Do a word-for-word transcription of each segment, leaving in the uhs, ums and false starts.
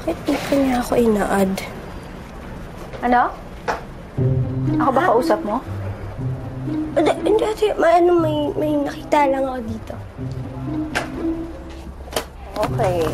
Bakit dito niya ako ina-add? Ano? Ako ba kausap mo? Hindi, ate. May, ano, may, may nakita lang ako dito. Okay.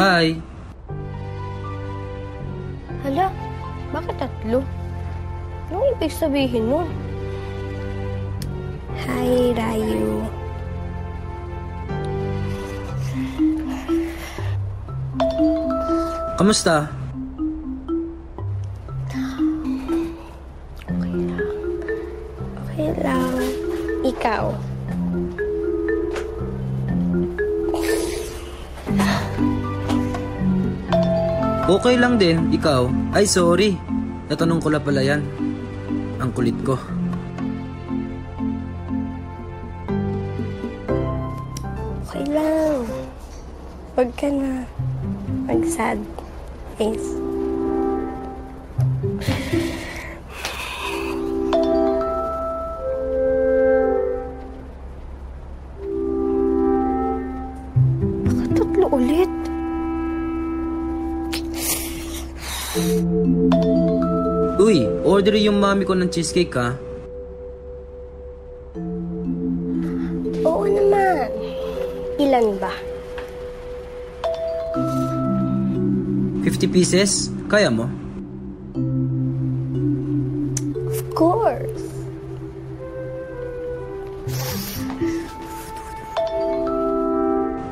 Hi! Hala, bakit tatlo? Anong ibig sabihin nun? Hi, Ryu. Kamusta? Okay lang. Okay lang. Ikaw. Okay lang din, ikaw. Ay, sorry. Natanong ko lang pala yan. Ang kulit ko. Okay lang. Huwag ka na mag-sad face. Nakatatlo ulit. Uy, order yung mami ko ng cheesecake, ha? Oo naman. Ilan ba? fifty pieces? Kaya mo? Of course.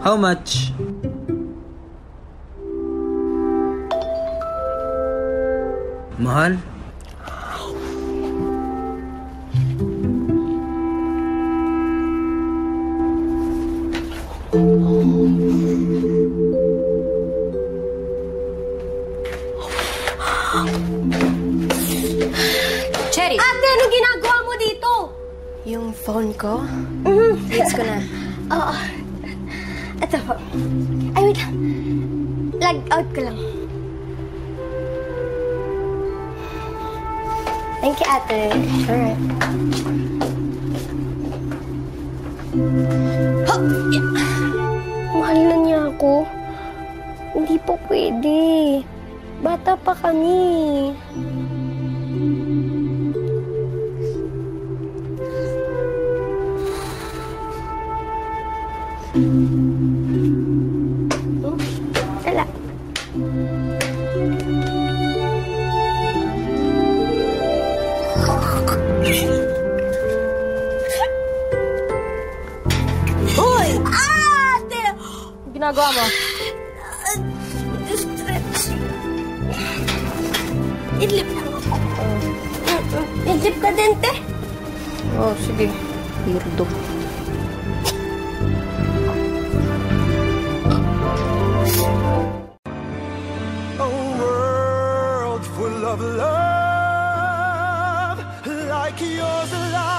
How much? Mahal? Cherry! Ate, anong ginagawa mo dito? Yung phone ko? Mm-hmm. Yes ko na. Oo. Ito po. Ay, wait lang. Log out ko lang. Thank you, Ate. Alright. Oh, yeah. Mahal na niya ako. Hindi po pwede. Bata pa kami. Ala. Hoy! Ah! Ginagawa mo? Idlip lang ako. Uh, Idlip ka din, te. Oh, sige. Weirdo. A world full of love, like yours alive.